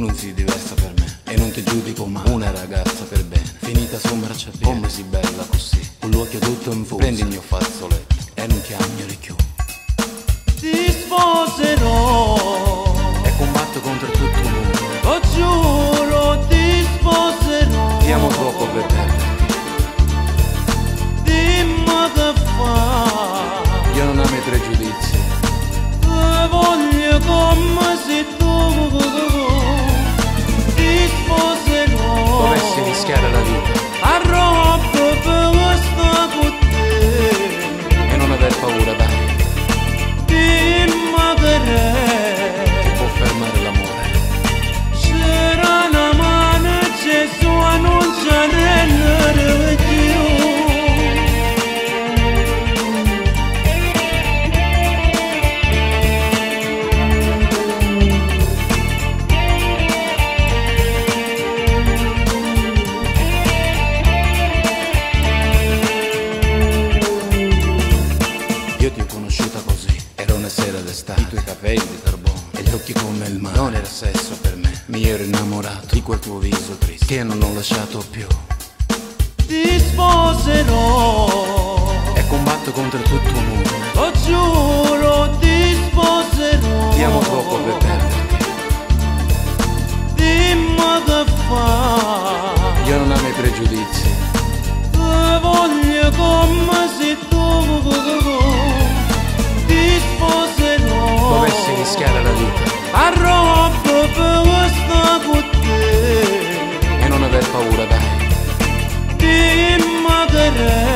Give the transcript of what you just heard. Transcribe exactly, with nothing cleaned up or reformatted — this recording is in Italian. tu non si diversa per me, e non ti giudico mai una ragazza per bene, finita su marciapiede, come si bella così, con l'occhio tutto infuso, prendi il mio fazzoletto e non chiami richiudo. Ti sposerò e combatto contro tutto il mondo, lo giuro, ti sposerò, ti amo troppo per perderti. Dimmi da fare, io non amo i pregiudizi, ti voglio come se tu ti sposerò, dovessi rischiare la vita a roba per stare con te e non aver paura, dai. Che può fermare l'amore? C'era una mano, Gesù annuncia nel Dio. Io ti ho conosciuta così. Era una sera d'estate, i tuoi capelli carbone e gli occhi come il mare. Non era sesso per me, mi ero innamorato di quel tuo viso triste che non ho lasciato più. Ti sposerò e combatto contro tutto il mondo, lo giuro, ti sposerò, ti amo troppo per perderti. Dimmi da fare, io non amo i pregiudizi, ti voglio come se tu ti sposerò, dovessi rischiare la vita a roba per stare con te e non aver paura, dai. Ti manderei.